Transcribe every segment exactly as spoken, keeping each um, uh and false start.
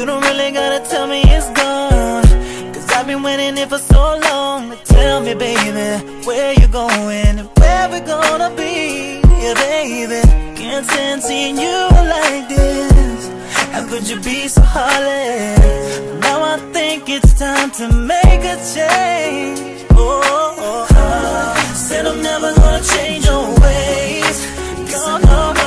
You don't really gotta tell me it's gone, cause I've been waiting here for so long. But tell me, baby, where you going and where we gonna be, yeah, baby. Can't stand seeing you like this. How could you be so heartless? Now I think it's time to make a change. Oh, oh, oh. Said I'm never gonna change your ways. Gone, gone, gone.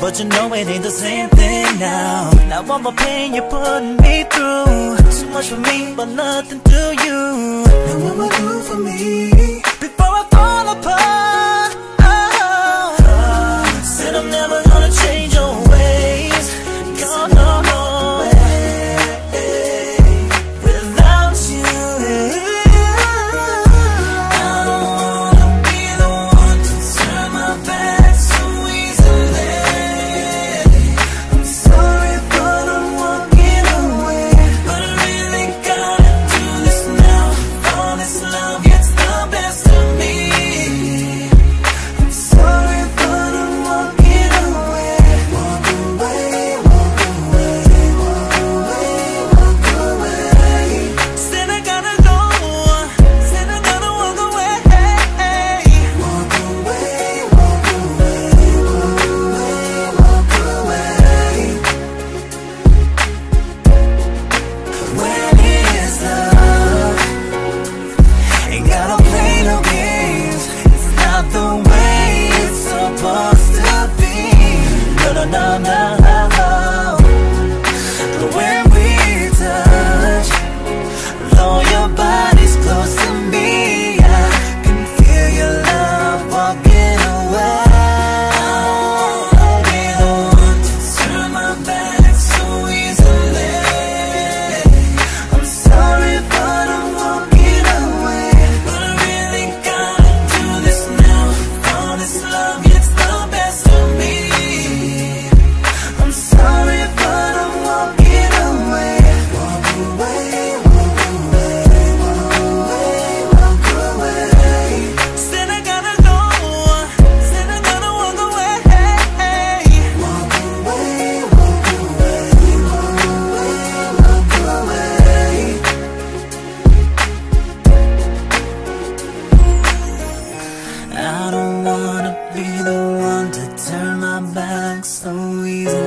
But you know it ain't the same thing now. Now all the pain you're putting me through, too much for me but nothing to you. Now what will do for me before I fall apart? Oh, oh. Said I'm never gonna change your ways. Gone, no, no. I don't wanna be the one to turn my back so easily.